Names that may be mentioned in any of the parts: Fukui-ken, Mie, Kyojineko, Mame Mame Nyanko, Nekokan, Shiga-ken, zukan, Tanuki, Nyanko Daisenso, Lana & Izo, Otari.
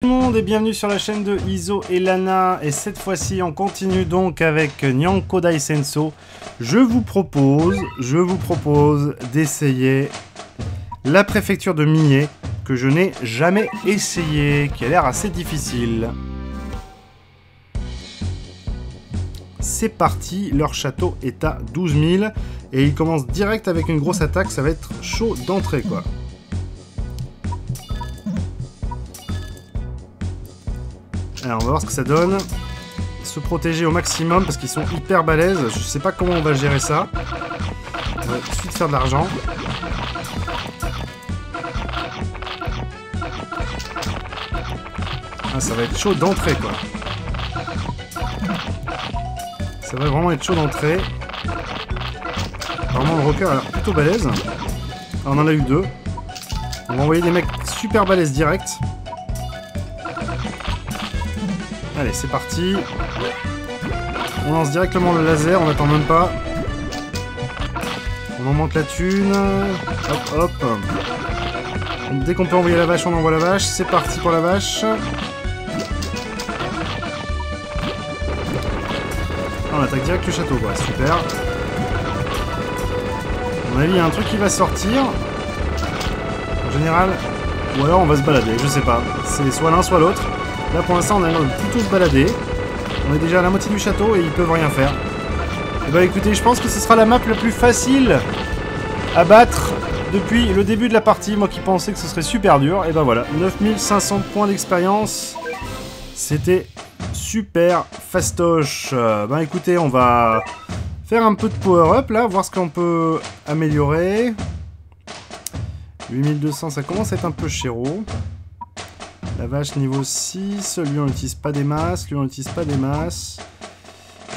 Tout le monde et bienvenue sur la chaîne de Izo et Lana, et cette fois-ci on continue donc avec Nyanko Daisenso. Je vous propose d'essayer la préfecture de Mie, que je n'ai jamais essayé, qui a l'air assez difficile. C'est parti, leur château est à 12 000 et ils commencent direct avec une grosse attaque, ça va être chaud d'entrée quoi. Alors on va voir ce que ça donne, se protéger au maximum parce qu'ils sont hyper balèzes, je sais pas comment on va gérer ça. On va tout de suite faire de l'argent. Ah, ça va être chaud d'entrée quoi. Ça va vraiment être chaud d'entrée. Vraiment le rocker a l'air plutôt balèze. Ah, on en a eu deux. On va envoyer des mecs super balèzes direct. Allez, c'est parti. On lance directement le laser, on n'attend même pas. On augmente la thune. Hop, hop. Dès qu'on peut envoyer la vache, on envoie la vache. C'est parti pour la vache. On attaque direct le château, quoi. Super. À mon avis, il y a un truc qui va sortir. En général. Ou alors on va se balader, je sais pas. C'est soit l'un, soit l'autre. Là pour l'instant on a l'air de plutôt se balader. On est déjà à la moitié du château et ils peuvent rien faire. Et bah écoutez, je pense que ce sera la map la plus facile à battre depuis le début de la partie. Moi qui pensais que ce serait super dur, et bah voilà, 9500 points d'expérience. C'était super fastoche. Bah écoutez, on va faire un peu de power-up là, voir ce qu'on peut améliorer. 8200, ça commence à être un peu chéro. La vache niveau 6, lui on n'utilise pas des masses, lui on n'utilise pas des masses.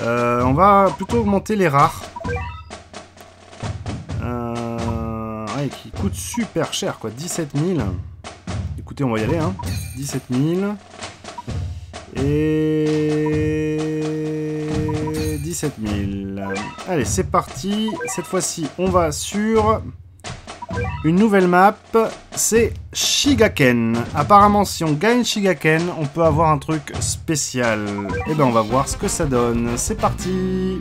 On va plutôt augmenter les rares. Ouais, qui coûtent super cher quoi, 17 000. Écoutez, on va y aller hein, 17 000. Et 17 000. Allez, c'est parti, cette fois-ci on va sur... une nouvelle map, c'est Shiga-ken. Apparemment, si on gagne Shiga-ken, on peut avoir un truc spécial. Et ben, on va voir ce que ça donne. C'est parti.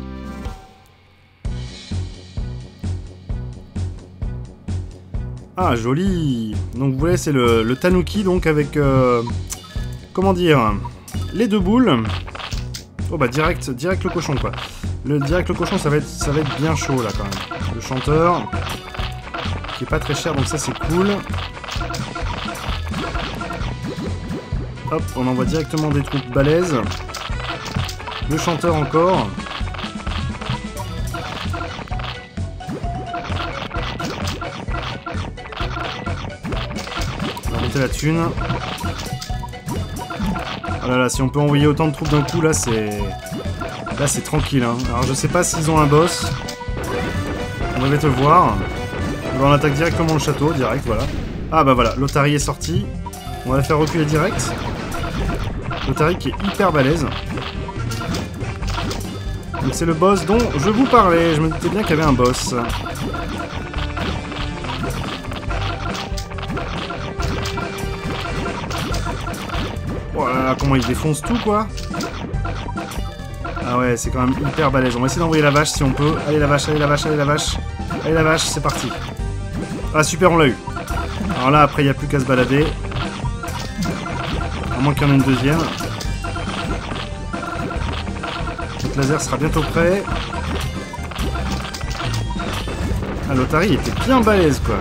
Ah, joli. Donc, vous voyez, c'est le Tanuki, donc avec... comment dire, les deux boules. Oh bah, direct le cochon, quoi. Direct le cochon, ça va être bien chaud, là, quand même. Le chanteur... qui est pas très cher, donc ça c'est cool. Hop, on envoie directement des troupes balèzes. Le chanteur encore. On va monter la thune. Oh là là, si on peut envoyer autant de troupes d'un coup, là c'est tranquille. Hein. Alors je sais pas s'ils ont un boss. On va te le voir. On attaque directement le château, direct, voilà. Ah bah voilà, l'Otari est sorti. On va la faire reculer direct. L'Otari qui est hyper balèze. Donc c'est le boss dont je vous parlais. Je me doutais bien qu'il y avait un boss. Voilà, comment il défonce tout, quoi. Ah ouais, c'est quand même hyper balèze. On va essayer d'envoyer la vache si on peut. Allez la vache, allez la vache, allez la vache. Allez la vache, c'est parti. Ah super, on l'a eu. Alors là après il n'y a plus qu'à se balader. À moins qu'il y en ait une deuxième. Notre laser sera bientôt prêt. Ah, l'Otari était bien balèze quoi.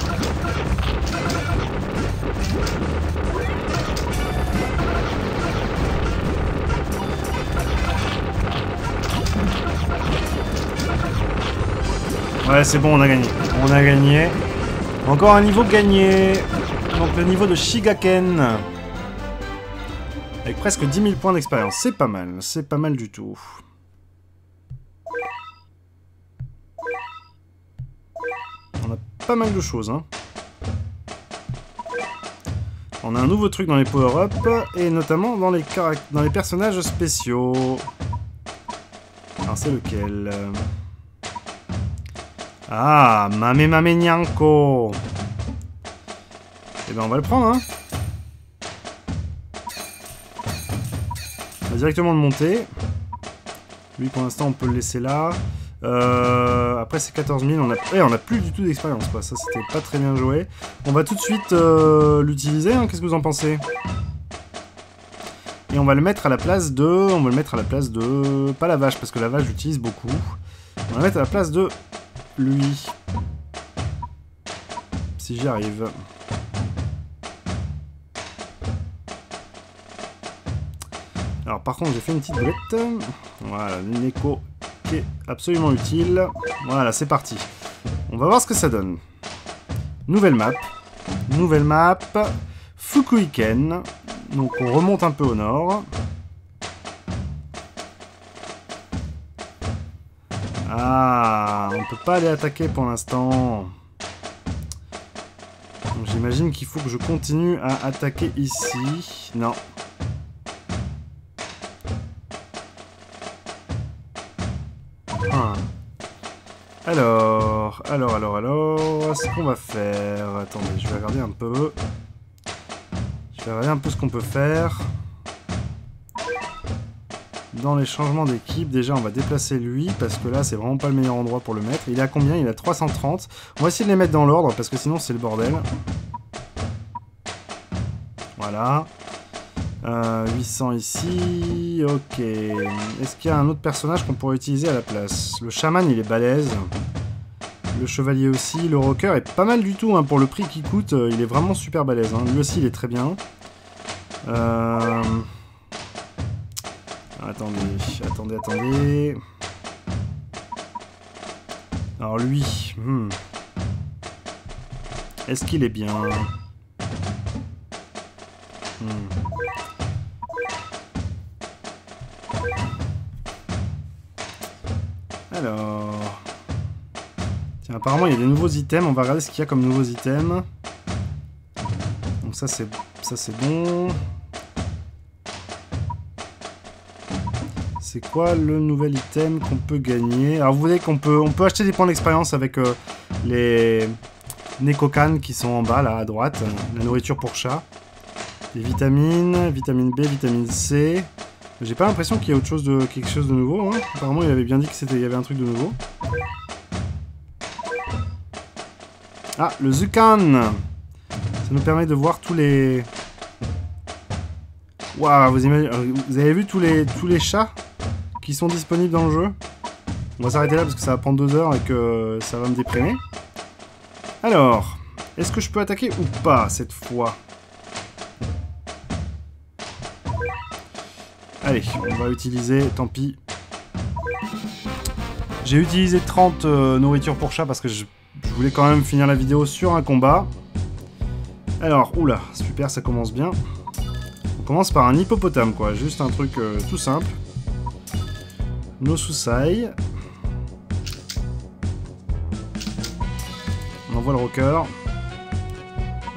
Ouais c'est bon, on a gagné. On a gagné. Encore un niveau gagné. Donc le niveau de Shiga-ken. Avec presque 10 000 points d'expérience. C'est pas mal. C'est pas mal du tout. On a pas mal de choses. Hein. On a un nouveau truc dans les power-up. Et notamment dans les personnages spéciaux. Alors c'est lequel ? Ah, Mame Mame Nyanko. Eh ben on va le prendre, hein. On va directement le monter. Lui, pour l'instant, on peut le laisser là. Après, c'est 14 000. On a plus du tout d'expérience, quoi. Ça, c'était pas très bien joué. On va tout de suite l'utiliser, hein. Qu'est-ce que vous en pensez? Et on va le mettre à la place de... On va le mettre à la place de... Pas la vache, parce que la vache, j'utilise beaucoup. On va le mettre à la place de... Lui. Si j'y arrive. Alors par contre, j'ai fait une petite boulette. Voilà, Neko qui est absolument utile. Voilà, c'est parti. On va voir ce que ça donne. Nouvelle map. Nouvelle map. Fukui-ken. Donc on remonte un peu au nord. Ah, on peut pas aller attaquer pour l'instant. Donc j'imagine qu'il faut que je continue à attaquer ici. Non. Alors, ce qu'on va faire... Attendez, je vais regarder un peu. Je vais regarder un peu ce qu'on peut faire. Dans les changements d'équipe, déjà on va déplacer lui, parce que là c'est vraiment pas le meilleur endroit pour le mettre. Il est à combien? Il est à 330. On va essayer de les mettre dans l'ordre, parce que sinon c'est le bordel. Voilà. 800 ici, ok. Est-ce qu'il y a un autre personnage qu'on pourrait utiliser à la place? Le chaman, il est balèze. Le chevalier aussi. Le rocker est pas mal du tout, hein, pour le prix qu'il coûte. Il est vraiment super balèze, hein. Lui aussi, il est très bien. Attendez. Alors lui... Est-ce qu'il est bien? Alors... Tiens, apparemment il y a des nouveaux items, on va regarder ce qu'il y a comme nouveaux items. Donc ça c'est bon. C'est quoi le nouvel item qu'on peut gagner? Alors vous voyez qu'on peut acheter des points d'expérience avec les Nekokan qui sont en bas là à droite, la nourriture pour chat. Des vitamines, vitamine B, vitamine C. J'ai pas l'impression qu'il y a autre chose de quelque chose de nouveau, hein. Apparemment, il avait bien dit que c'était, il y avait un truc de nouveau. Ah, le zukan. Ça nous permet de voir tous les... Waouh, vous avez vu tous les chats qui sont disponibles dans le jeu? On va s'arrêter là parce que ça va prendre 2 heures et que ça va me déprimer. Alors, est-ce que je peux attaquer ou pas cette fois? Allez, on va utiliser, tant pis. J'ai utilisé 30 nourritures pour chat parce que je voulais quand même finir la vidéo sur un combat. Alors, oula, super, ça commence bien. On commence par un hippopotame, quoi. Juste un truc tout simple. No Susai. On envoie le rocker.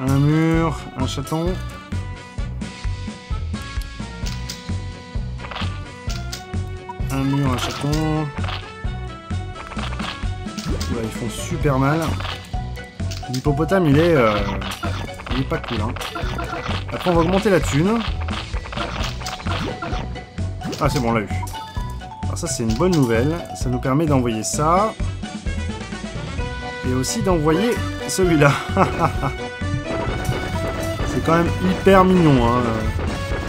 Un mur, un chaton. Un mur, un chaton. Là, ils font super mal. L'hippopotame, il est pas cool, hein. Après, on va augmenter la thune. Ah, c'est bon, on l'a eu. Alors ça, c'est une bonne nouvelle. Ça nous permet d'envoyer ça. Et aussi d'envoyer celui-là. C'est quand même hyper mignon, hein.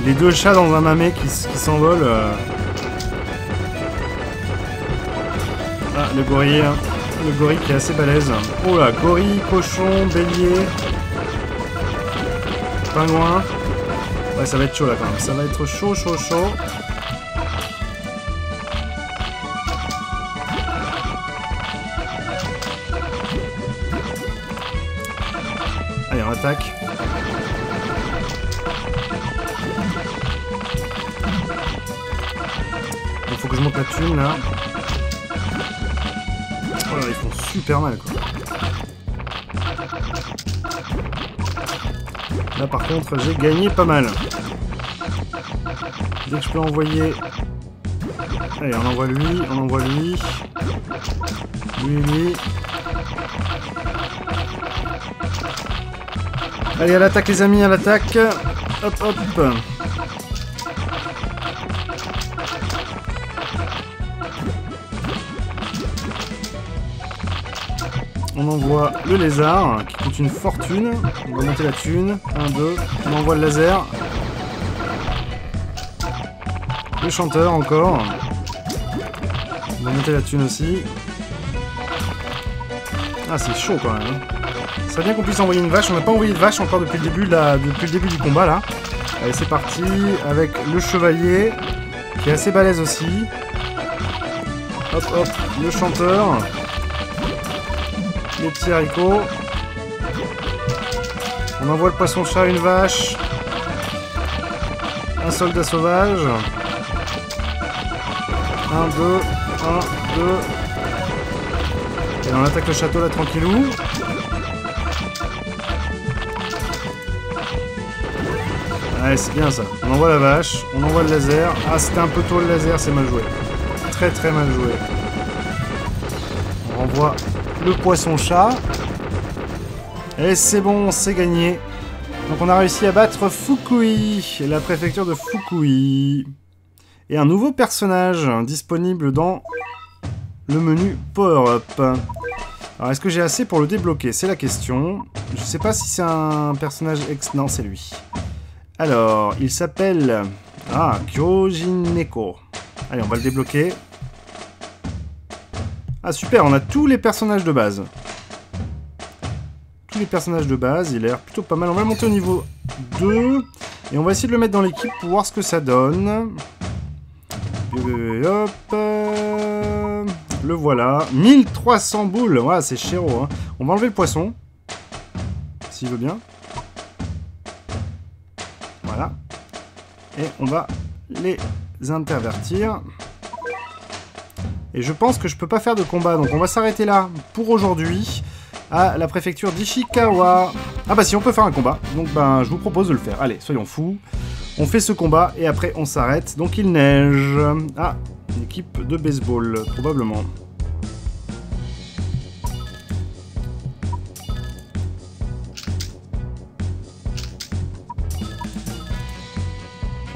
Les deux chats dans un mamé qui s'envolent... Ah, le gorille, hein. Le gorille qui est assez balèze. Oh là, gorille, cochon, bélier, pingouin. Ouais, ça va être chaud là quand même. Ça va être chaud. Allez, on attaque. Il faut que je monte la thune là. Oh là, ils font super mal, quoi. Là par contre j'ai gagné pas mal. Dès que je peux envoyer... Allez, on envoie lui, Lui. Allez, à l'attaque les amis, à l'attaque. Hop. On envoie le lézard, qui coûte une fortune. On va monter la thune. 1, 2. On envoie le laser. Le chanteur encore. On va monter la thune aussi. Ah, c'est chaud quand même. Ça serait bien qu'on puisse envoyer une vache. On n'a pas envoyé de vache encore depuis le début, du combat là. Allez, c'est parti avec le chevalier qui est assez balèze aussi. Hop hop, le chanteur. Les petits haricots. On envoie le poisson-chat, une vache. Un soldat sauvage. 1, 2, 1, 2. Et on attaque le château là tranquillou. Ouais, c'est bien ça. On envoie la vache, on envoie le laser. Ah, c'était un peu tôt le laser, c'est mal joué. Très très mal joué. On renvoie le poisson-chat. Et c'est bon, c'est gagné. Donc on a réussi à battre Fukui, la préfecture de Fukui. Et un nouveau personnage disponible dans le menu Power-up. Alors, est-ce que j'ai assez pour le débloquer? C'est la question. Je sais pas si c'est un personnage ex... Non, c'est lui. Alors, il s'appelle... Ah, Kyojineko. Allez, on va le débloquer. Ah, super, on a tous les personnages de base. Tous les personnages de base, il a l'air plutôt pas mal. On va le monter au niveau 2. Et on va essayer de le mettre dans l'équipe pour voir ce que ça donne. Et hop, le voilà. 1300 boules. Voilà, c'est chéro, hein. On va enlever le poisson. S'il veut bien. Voilà. Et on va les intervertir. Et je pense que je peux pas faire de combat. Donc on va s'arrêter là pour aujourd'hui à la préfecture d'Ishikawa. Ah bah si, on peut faire un combat. Donc ben je vous propose de le faire. Allez, soyons fous. On fait ce combat et après on s'arrête. Donc il neige. Ah, une équipe de baseball probablement.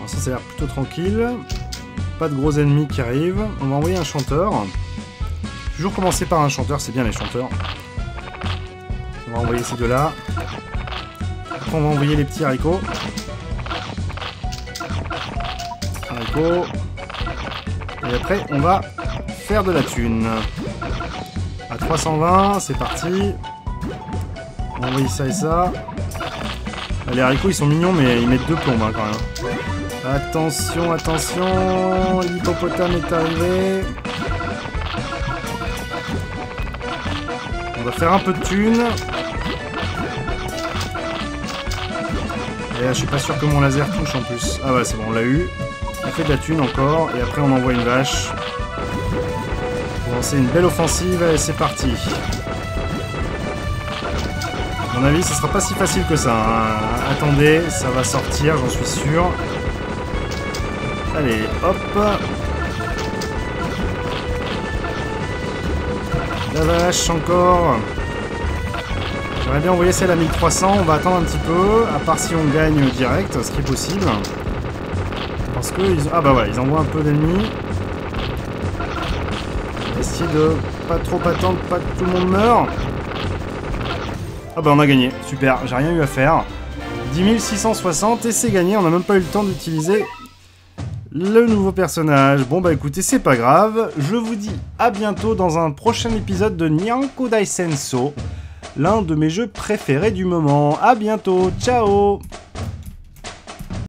Ça a l'air plutôt tranquille. Pas de gros ennemis qui arrivent. On va envoyer un chanteur. Toujours commencer par un chanteur, c'est bien les chanteurs. On va envoyer ces deux-là. Après, on va envoyer les petits haricots. Haricots. Et après, on va faire de la thune. À 320, c'est parti. On va envoyer ça et ça. Les haricots, ils sont mignons, mais ils mettent deux plombes hein, quand même. Attention, attention, l'hippopotame est arrivé. On va faire un peu de thunes. Et là, je suis pas sûr que mon laser touche en plus. Ah ouais, c'est bon, on l'a eu. On fait de la thune encore, et après on envoie une vache. On va lancer une belle offensive, et c'est parti. À mon avis, ce sera pas si facile que ça. Hein. Attendez, ça va sortir, j'en suis sûr. Allez, hop. La vache encore. J'aurais bien envoyé celle à 1300. On va attendre un petit peu. À part si on gagne direct, ce qui est possible. Parce que... Ah bah voilà, ils envoient un peu d'ennemis. On va essayer de pas trop attendre, pas que tout le monde meure. Ah bah on a gagné. Super, j'ai rien eu à faire. 10 660 et c'est gagné. On n'a même pas eu le temps d'utiliser... le nouveau personnage. Bon bah écoutez, c'est pas grave, je vous dis à bientôt dans un prochain épisode de Nyanko Daisenso, l'un de mes jeux préférés du moment. À bientôt, ciao.